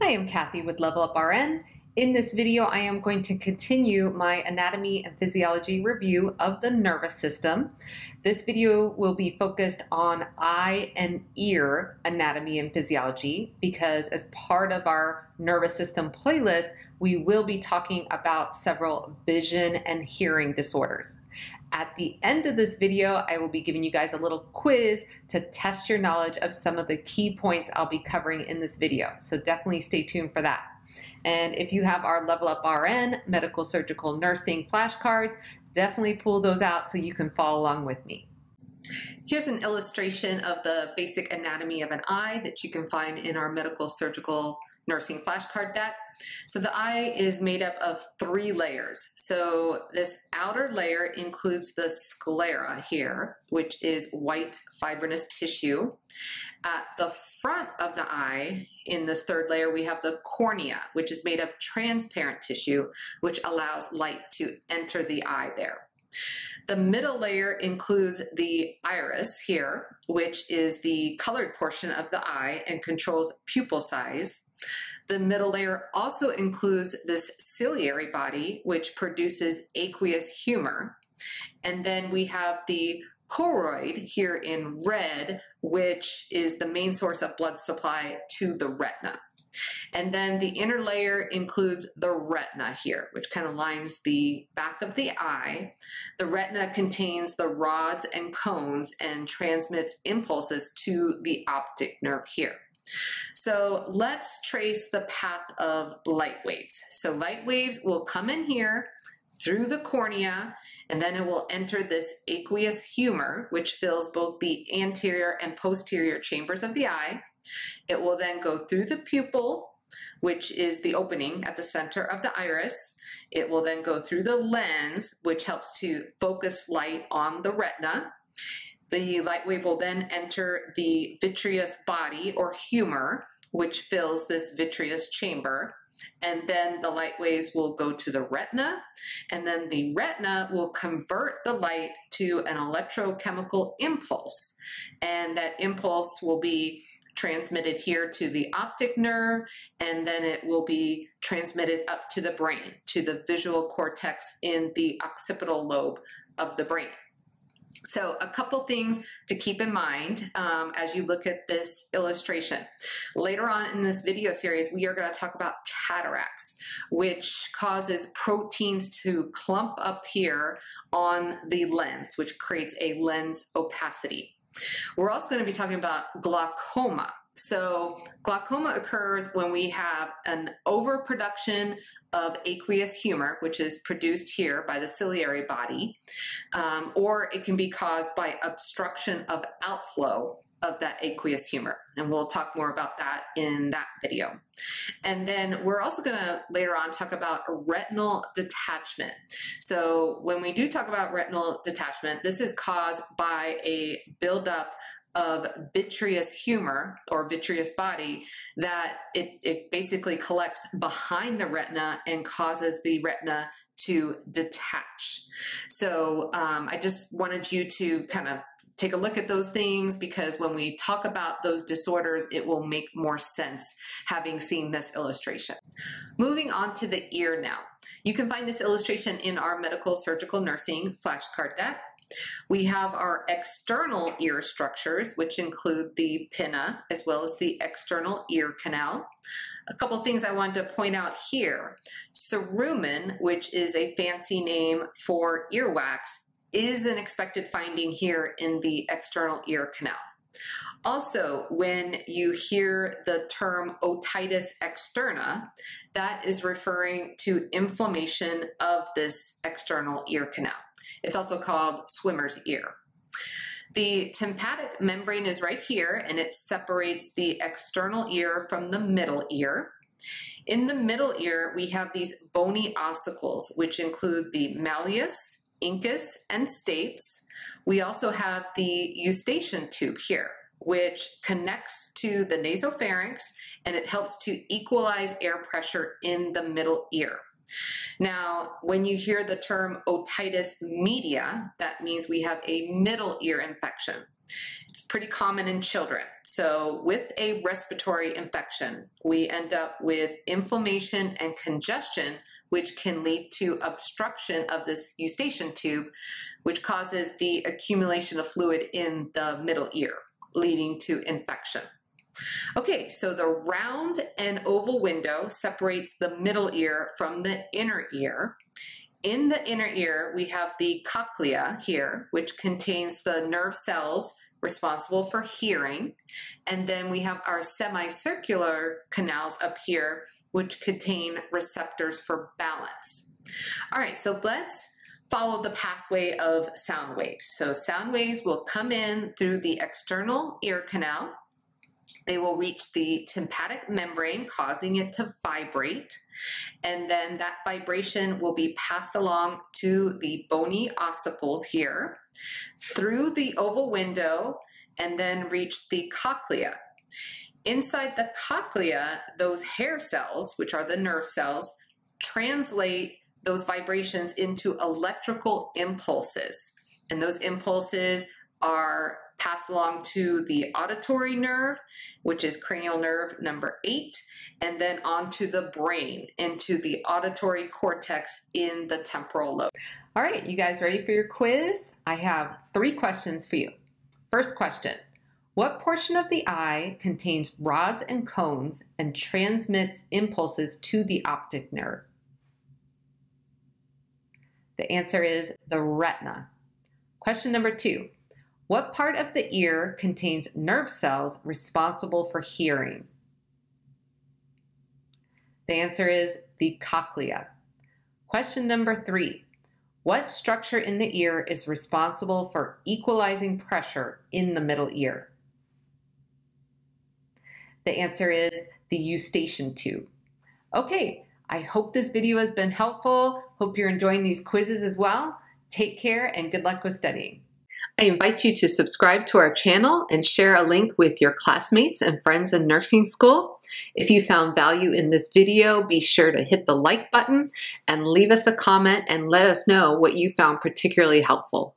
I am Kathy with Level Up RN. In this video, I am going to continue my anatomy and physiology review of the nervous system. This video will be focused on eye and ear anatomy and physiology because as part of our nervous system playlist, we will be talking about several vision and hearing disorders. At the end of this video, I will be giving you guys a little quiz to test your knowledge of some of the key points I'll be covering in this video. So definitely stay tuned for that. And if you have our Level Up RN, medical, surgical, nursing flashcards, definitely pull those out so you can follow along with me. Here's an illustration of the basic anatomy of an eye that you can find in our medical, surgical, nursing flashcard deck. So the eye is made up of three layers. So this outer layer includes the sclera here, which is white fibrinous tissue. At the front of the eye, in this third layer, we have the cornea, which is made of transparent tissue, which allows light to enter the eye there. The middle layer includes the iris here, which is the colored portion of the eye and controls pupil size. The middle layer also includes this ciliary body, which produces aqueous humor. And then we have the choroid here in red, which is the main source of blood supply to the retina. And then the inner layer includes the retina here, which kind of lines the back of the eye. The retina contains the rods and cones and transmits impulses to the optic nerve here. So let's trace the path of light waves. So light waves will come in here through the cornea, and then it will enter this aqueous humor, which fills both the anterior and posterior chambers of the eye. It will then go through the pupil, which is the opening at the center of the iris. It will then go through the lens, which helps to focus light on the retina. The light wave will then enter the vitreous body or humor, which fills this vitreous chamber. And then the light waves will go to the retina, and then the retina will convert the light to an electrochemical impulse. And that impulse will be transmitted here to the optic nerve, and then it will be transmitted up to the brain, to the visual cortex in the occipital lobe of the brain. So a couple things to keep in mind as you look at this illustration. Later on in this video series, we are going to talk about cataracts, which causes proteins to clump up here on the lens, which creates a lens opacity. We're also going to be talking about glaucoma. So glaucoma occurs when we have an overproduction of aqueous humor, which is produced here by the ciliary body, or it can be caused by obstruction of outflow of that aqueous humor. And we'll talk more about that in that video. And then we're also going to later on talk about retinal detachment. So when we do talk about retinal detachment, this is caused by a buildup of vitreous humor or vitreous body that it basically collects behind the retina and causes the retina to detach. So I just wanted you to kind of take a look at those things, because when we talk about those disorders, it will make more sense having seen this illustration. Moving on to the ear now. You can find this illustration in our medical, surgical, nursing flashcard deck. We have our external ear structures, which include the pinna as well as the external ear canal. A couple of things I wanted to point out here. Cerumen, which is a fancy name for earwax, is an expected finding here in the external ear canal. Also, when you hear the term otitis externa, that is referring to inflammation of this external ear canal. It's also called swimmer's ear. The tympanic membrane is right here, and it separates the external ear from the middle ear. In the middle ear, we have these bony ossicles, which include the malleus, incus, and stapes. We also have the eustachian tube here, which connects to the nasopharynx, and it helps to equalize air pressure in the middle ear. Now, when you hear the term otitis media, that means we have a middle ear infection. It's pretty common in children. So with a respiratory infection, we end up with inflammation and congestion, which can lead to obstruction of this eustachian tube, which causes the accumulation of fluid in the middle ear, leading to infection. Okay, so the round and oval window separates the middle ear from the inner ear. In the inner ear, we have the cochlea here, which contains the nerve cells responsible for hearing. And then we have our semicircular canals up here, which contain receptors for balance. All right, so let's follow the pathway of sound waves. So sound waves will come in through the external ear canal. They will reach the tympanic membrane, causing it to vibrate, and then that vibration will be passed along to the bony ossicles here, through the oval window, and then reach the cochlea. Inside the cochlea, those hair cells, which are the nerve cells, translate those vibrations into electrical impulses, and those impulses are passed along to the auditory nerve, which is cranial nerve number 8, and then onto the brain, into the auditory cortex in the temporal lobe. All right, you guys ready for your quiz? I have 3 questions for you. First question, what portion of the eye contains rods and cones and transmits impulses to the optic nerve? The answer is the retina. Question number 2. What part of the ear contains nerve cells responsible for hearing? The answer is the cochlea. Question number 3. What structure in the ear is responsible for equalizing pressure in the middle ear? The answer is the eustachian tube. Okay, I hope this video has been helpful. Hope you're enjoying these quizzes as well. Take care and good luck with studying. I invite you to subscribe to our channel and share a link with your classmates and friends in nursing school. If you found value in this video, be sure to hit the like button and leave us a comment and let us know what you found particularly helpful.